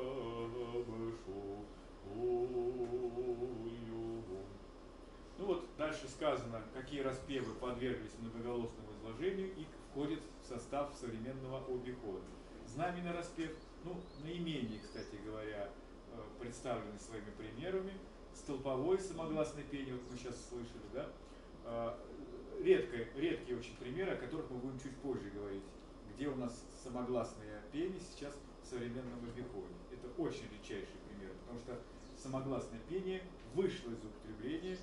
Ну вот дальше сказано, какие распевы подверглись многоголосному изложению и входят в состав современного обихода. Знаменный распев, ну, наименее, кстати говоря, представлены своими примерами, столповой самогласный пение, вот мы сейчас слышали, да, редкие очень примеры, о которых мы будем чуть позже говорить, где у нас самогласное пение сейчас в современном обиходе. Это очень редчайший пример, потому что самогласное пение вышло из употребления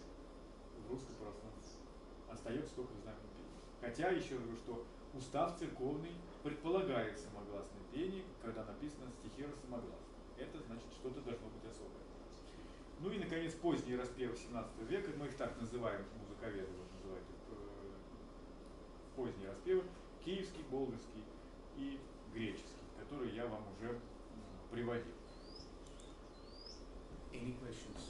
в русском пространстве, остается только в знаменном пении. Хотя, еще говорю, что устав церковный предполагает самогласное пение, когда написано стихи самогласные. Это значит, что-то должно быть особое. Ну и, наконец, поздние распевы 17 века, мы их так называем, музыковеды вот называют их, поздние распевы, киевский, болгарский и греческий, которые я вам уже приводил. Any questions?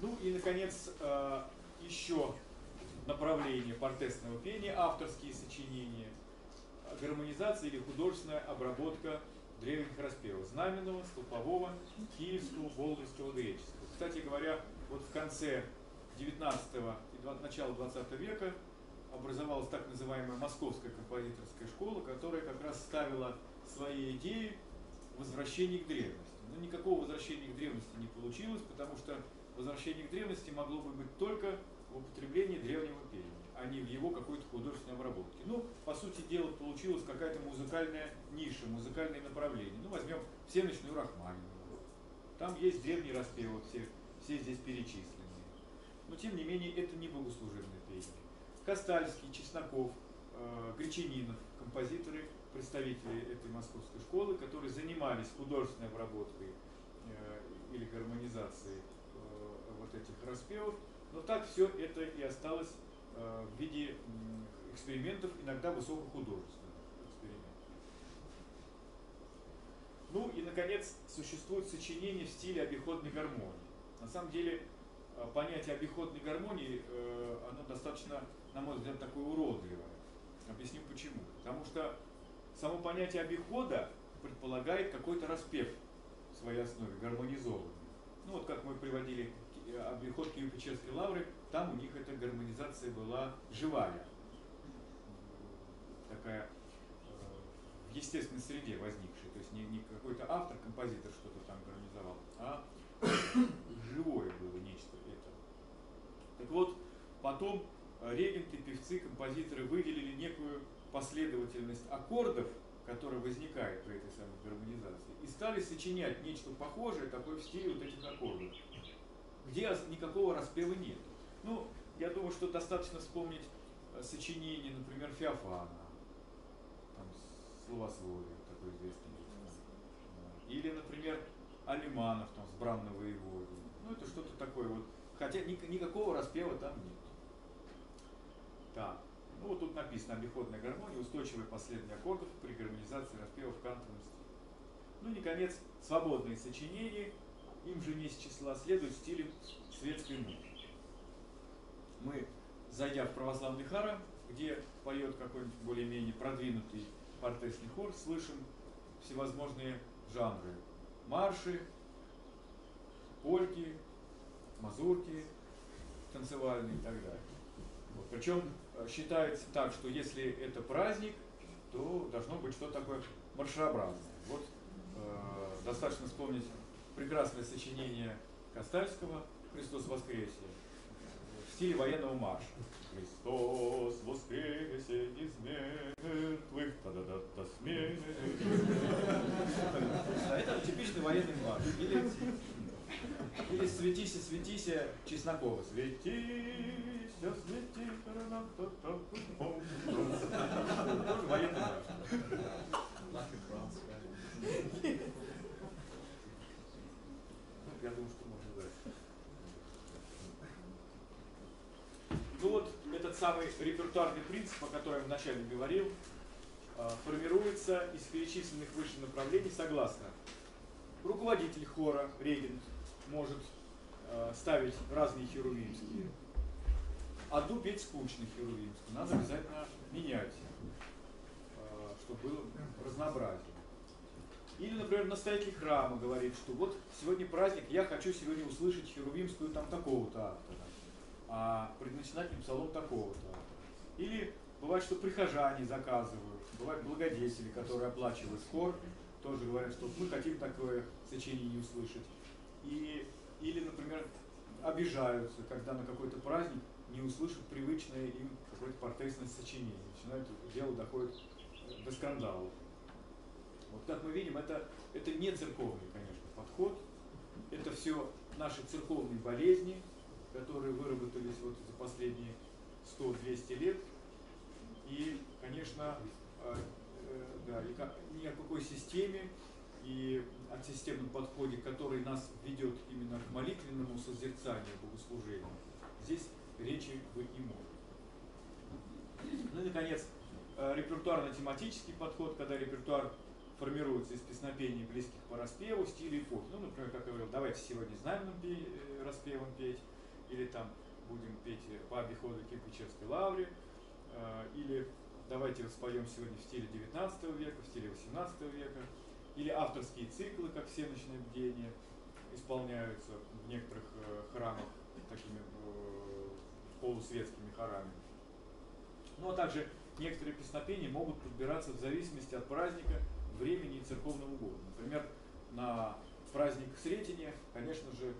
Ну и, наконец, еще направление портесного пения, авторские сочинения, гармонизация или художественная обработка древних распевов знаменного, столпового, киевского, болгарского, греческого. Кстати говоря, вот в конце 19 и начало 20 века образовалась так называемая Московская композиторская школа, которая как раз ставила свои идеи возвращения к древности. Но никакого возвращения к древности не получилось, потому что возвращение к древности могло бы быть только в употреблении древнего пения, а не в его какой-то художественной обработке. Ну, по сути дела, получилась какая-то музыкальная ниша, музыкальное направление. Ну, возьмем всеночную Рахманинову. Там есть древние распевы, все здесь перечисленные. Но, тем не менее, это не богослужебные песни. Кастальский, Чесноков, Гречанинов, композиторы, представители этой московской школы, которые занимались художественной обработкой или гармонизацией этих распевов, но так все это и осталось в виде экспериментов, иногда высокохудожественных экспериментов. Ну и, наконец, существует сочинение в стиле обиходной гармонии. На самом деле, понятие обиходной гармонии, оно достаточно, на мой взгляд, такое уродливое. Объясню почему. Потому что само понятие обихода предполагает какой-то распев в своей основе, гармонизованный. Ну вот как мы приводили обиход Киево-Печерской лавры, там у них эта гармонизация была живая. Такая в естественной среде возникшая. То есть не какой-то автор, композитор что-то там гармонизовал, а живое было нечто это. Так вот, потом регенты, певцы, композиторы выделили некую последовательность аккордов, которая возникает при этой самой гармонизации, и стали сочинять нечто похожее, такое в стиле вот этих аккордов, где никакого распева нет. Ну, я думаю, что достаточно вспомнить сочинение, например, Феофана, там словословие такое известное, или, например, Алиманов там с Бранной воеводы. Ну, это что-то такое вот, хотя никакого распева там нет. Так. Ну вот тут написано: обиходная гармония, устойчивая последовательность аккордов при гармонизации распевов в кантовом стиле. Ну и, наконец, свободные сочинения, им же не из числа, следуют стилем светской музыки. Мы, зайдя в православный хорам, где поет какой-нибудь более-менее продвинутый портесный хор, слышим всевозможные жанры: марши, польки, мазурки, танцевальные и так далее. Причем считается так, что если это праздник, то должно быть что-то такое маршеобразное. Вот достаточно вспомнить прекрасное сочинение Кастальского «Христос воскресе» в стиле военного марша. «Христос воскресе из мертвых, та-да-да-да смерть». А это типичный военный марш. Или «Светися, светися» Чеснокова. «Светися, светися, нам то-то». Тоже военный марш. Я думаю, что можно дальше. Ну вот, этот самый репертуарный принцип, о котором я вначале говорил, формируется из перечисленных выше направлений согласно. Руководитель хора, регент, может ставить разные херувимские. Аду петь скучный херувимский. Надо обязательно менять, чтобы было разнообразие. Или, например, настоятель храма говорит, что вот сегодня праздник, я хочу сегодня услышать херувимскую там такого-то автора, а предначинательный псалом такого-то. Или бывает, что прихожане заказывают, бывают благодетели, которые оплачивают хор, тоже говорят, что мы хотим такое сочинение услышать. Или, например, обижаются, когда на какой-то праздник не услышат привычное им какое-то портесное сочинение. Начинают, дело доходит до скандалов. Вот как мы видим, это не церковный, конечно, подход. Это все наши церковные болезни, которые выработались вот за последние 100-200 лет. И, конечно, да, ни о какой системе и о системном подходе, который нас ведет именно к молитвенному созерцанию богослужения, здесь речи быть не может. Ну и, наконец, репертуарно-тематический подход, когда репертуар формируется из песнопений, близких по распеву, стилю эпохи. Ну, например, как я говорил, давайте сегодня знаем распевом петь, или там будем петь по обиходу Киево-Печерской лавре, или давайте воспоем сегодня в стиле 19 века, в стиле 18 века, или авторские циклы, как «Всеночное бдение», исполняются в некоторых храмах такими полусветскими хорами. Ну а также некоторые песнопения могут подбираться в зависимости от праздника, времени и церковного года. Например, на праздник Сретения, конечно же,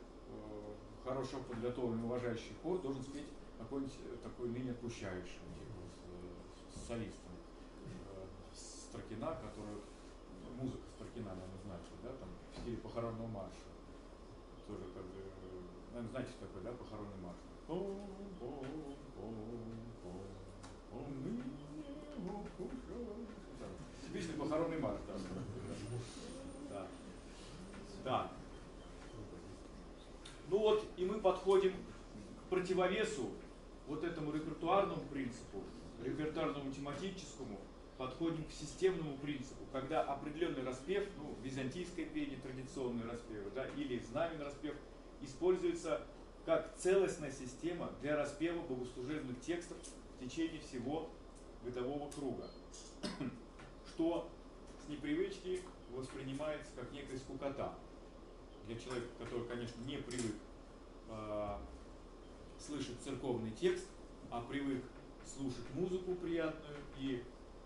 хорошо подготовленный, уважающий хор должен спеть какой-нибудь такой ныне отпущающий, с солистом Строкина, которую музыка Строкина, наверное, знаете, да, там в стиле похоронного марша. Тоже как бы, наверное, знаете, что такое, да, похоронный марш. Типичный похоронный марш, да. Да. Да. Ну вот, и мы подходим к противовесу вот этому репертуарному принципу, репертуарно-математическому подходим к системному принципу, когда определенный распев, ну, византийское пение, традиционные распевы, да, или знамен распев, используется как целостная система для распева богослужебных текстов в течение всего бытового круга, что с непривычки воспринимается как некая скукота. Для человека, который, конечно, не привык слышать церковный текст, а привык слушать музыку приятную и,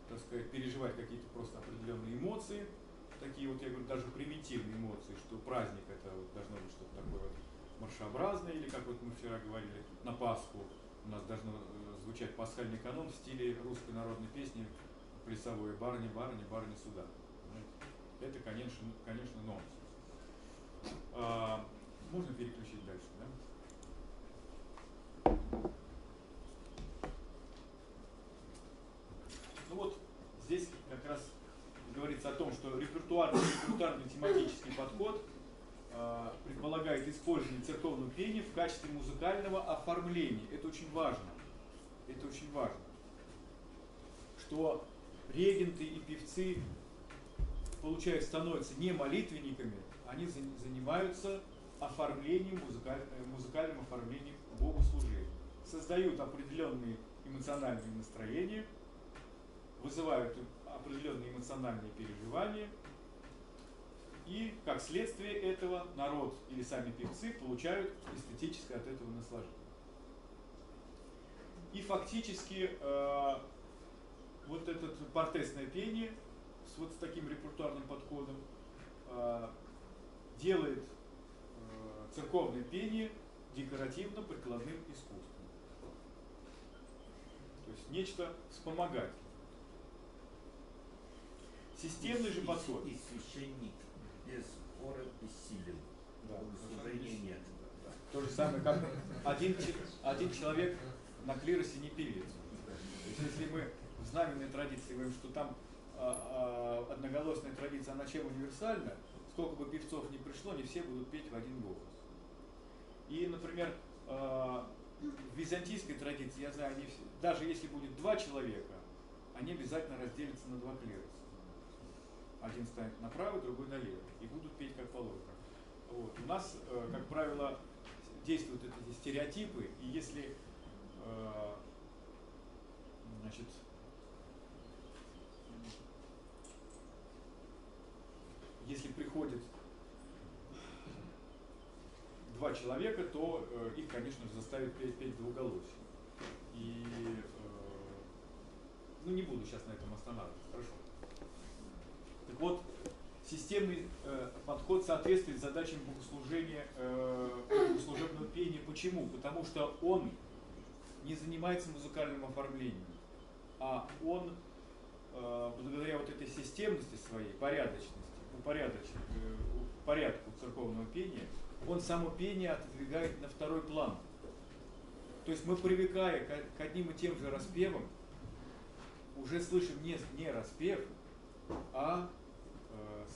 так сказать, переживать какие-то просто определенные эмоции, такие вот, я говорю, даже примитивные эмоции, что праздник — это вот должно быть что-то такое вот маршеобразное, или, как вот мы вчера говорили, на Пасху у нас должно звучать пасхальный канон в стиле русской народной песни плясовой «Барыня, барыня, барыня суда». Это, конечно, нонсенс. Можно переключить дальше, да? Ну вот здесь как раз говорится о том, что репертуарно-тематический подход предполагает использование церковного пения в качестве музыкального оформления. Это очень важно. Это очень важно, что регенты и певцы, получается, становятся не молитвенниками, они занимаются оформлением, музыкальным оформлением богослужения. Создают определенные эмоциональные настроения, вызывают определенные эмоциональные переживания, и как следствие этого народ или сами певцы получают эстетическое от этого наслаждение. И фактически вот это портесное пение с вот таким репертуарным подходом делает церковное пение декоративно-прикладным искусством. То есть нечто вспомогательное. Системный же подход. И священник без хора бессилен. Да. Служения нет. Да. То же самое, как один человек на клиросе не певец. То есть, если мы в знаменной традиции говорим, что там одноголосная традиция, она чем универсальна, сколько бы певцов ни пришло, не все будут петь в один голос. И, например, в византийской традиции, я знаю, они все, даже если будет два человека, они обязательно разделятся на два клироса. Один станет направо, другой налево, и будут петь как положено. Вот. У нас, как правило, действуют эти стереотипы, и если значит, если приходит два человека, то их, конечно же, заставят петь двуголосие. И, ну, не буду сейчас на этом останавливаться, хорошо. Так вот, системный подход соответствует задачам богослужения, богослужебного пения. Почему? Потому что он не занимается музыкальным оформлением, а он, благодаря вот этой системности своей, порядку церковного пения, он само пение отодвигает на второй план. То есть мы, привыкая к одним и тем же распевам, уже слышим не распев, а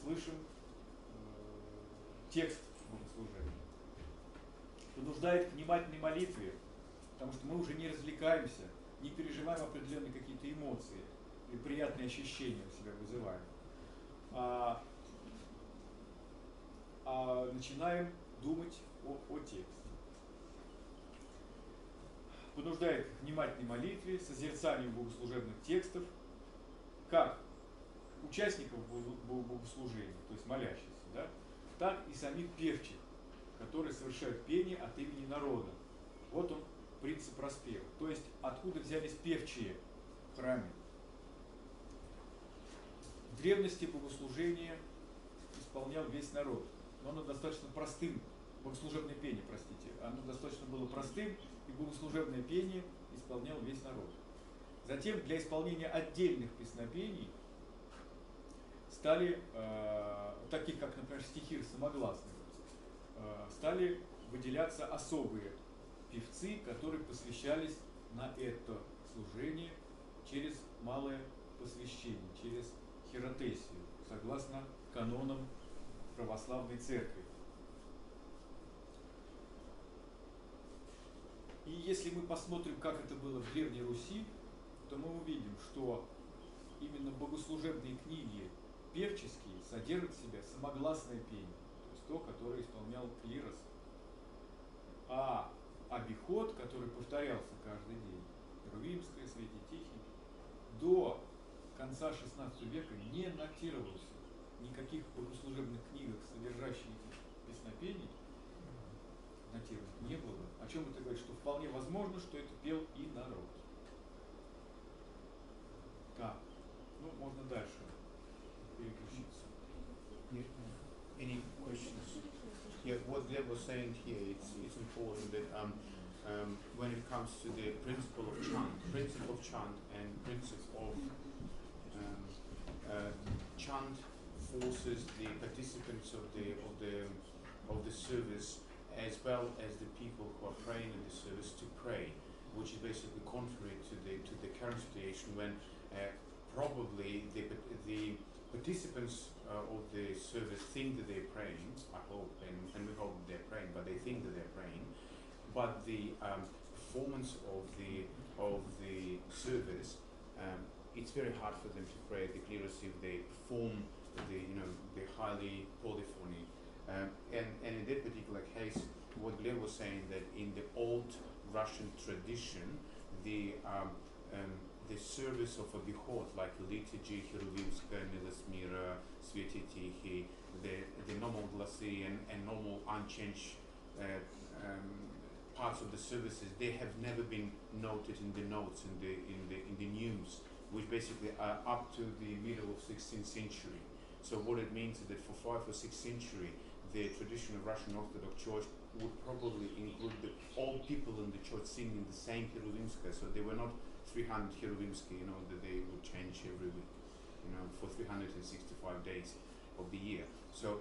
слышим текст богослужения. Понуждает к внимательной молитве, потому что мы уже не развлекаемся, не переживаем определенные какие-то эмоции или приятные ощущения у себя вызываем. А начинаем думать о тексте. Понуждает к внимательной молитве, созерцанию богослужебных текстов, как участников богослужения, то есть молящихся, да, так и самих певчих, которые совершают пение от имени народа. Вот он, принцип распева. То есть откуда взялись певчие в храме? В древности богослужение исполнял весь народ. Но оно достаточно простым, богослужебное пение, простите, оно достаточно было простым, и богослужебное пение исполнял весь народ. Затем для исполнения отдельных песнопений стали, таких как, например, стихирь самогласных, стали выделяться особые певцы, которые посвящались на это служение через малое посвящение, через хиротесию, согласно канонам православной церкви. И если мы посмотрим, как это было в Древней Руси, то мы увидим, что именно богослужебные книги певческие содержат в себе самогласное пение, то есть то, которое исполнял клирос, а обиход, который повторялся каждый день, Рувимская, Святитихи, до конца XVI века не нотировался в никаких богослужебных книгах, содержащих песнопений, нотировать не было. О чем это говорит? Что вполне возможно, что это пел и народ. Так, ну можно дальше переключиться. Any questions? Yeah, what Gleb was saying here, it's important that when it comes to the principle of chant and principle of chant forces the participants of the service as well as the people who are praying in the service to pray, which is basically contrary to the current situation when probably the participants of the service think that they're praying, I hope, and we hope they're praying, but they think that they're praying. But the performance of the service, it's very hard for them to pray the clearest if they perform the highly polyphony. And in that particular case, what Gleb was saying that in the old Russian tradition, the service of a bihot, like liturgy, Heruvimskaya, Milosmira, Svetitihi, the normal glassy and normal unchanged parts of the services, they have never been noted in the notes in the neumes, which basically are up to the middle of 16th century. So what it means is that for 5th or 6th century, the tradition of Russian Orthodox Church would probably include all people in the church singing the same Heruvimskaya. So they were not 300 Heruvimskaya, that they would change every week, for 365 days of the year. So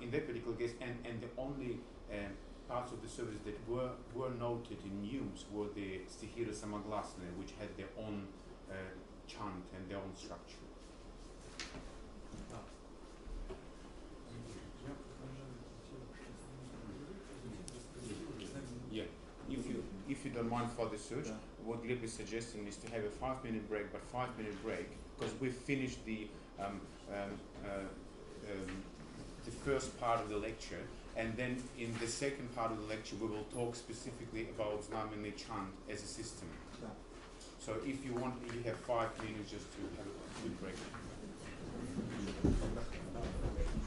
in that particular case, and the only parts of the service that were noted in neumes were the stichira samoglasnaya, which had their own chant and their own structure. Yeah. If you don't mind for the search, what Gleb is suggesting is to have a 5-minute break, but 5-minute break because we finished the first part of the lecture, and then in the second part of the lecture we will talk specifically about znamenny chant as a system. So if you want, you have 5 minutes just to have a quick break.